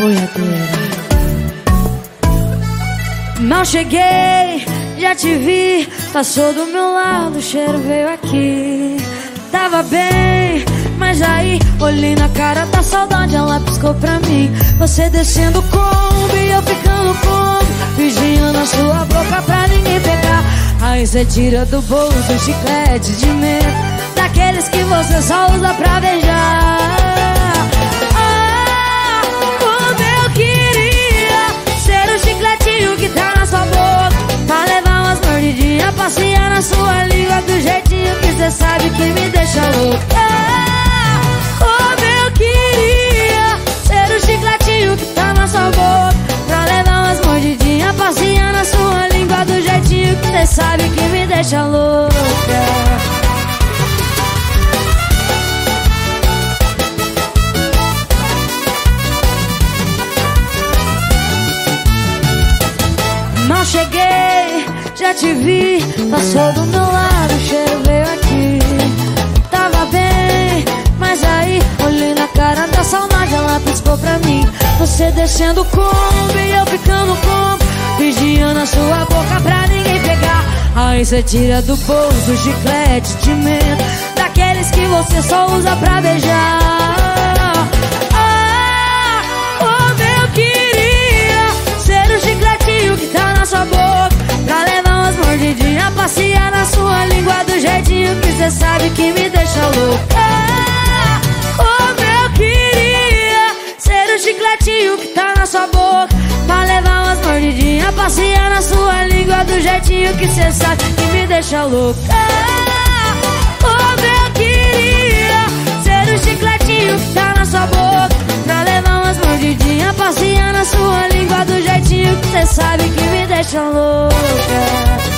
boiadeira. Mal cheguei, já te vi, passou do meu lado, o cheiro veio aqui. Tava bem, mas aí olhei na cara da saudade, ela piscou pra mim. Você descendo o Kombi, eu ficando como, vigiando a sua boca pra ninguém pegar. Aí você tira do bolso um chiclete de menta, daqueles que você só usa pra beijar. Ah, como eu queria ser o chicletinho que tá na sua boca, pra levar umas mordidinhas, passear na sua língua do jeitinho que você sabe que me deixa louca. Ah, como eu queria ser o chicletinho que tá na sua boca, pra levar umas mordidinhas, passear na sua língua do jeitinho que você sabe que me deixa louca. Mal cheguei, já te vi, passou do meu lado, o cheiro veio aqui. Tava bem, mas aí olhei na cara da saudade, ela piscou pra mim. Você descendo o Kombi, eu ficando como, vigiando a sua boca pra ninguém pegar. Aí você tira do bolso o chiclete de menta, daqueles que você só usa pra beijar. Ah, como eu queria ser o chicletinho que tá na sua boca, pra levar umas mordidinhas, passear na sua língua do jeitinho que você sabe que me deixa louca. Ah, como eu queria ser o chicletinho que tá na sua boca, pra levar umas mordidinhas, passear na sua língua do jeitinho que você sabe que me deixa louca. Ah, como eu queria ser o chicletinho que tá na sua boca, pra levar umas mordidinhas, passear na sua língua do jeitinho que você sabe que me deixa louca.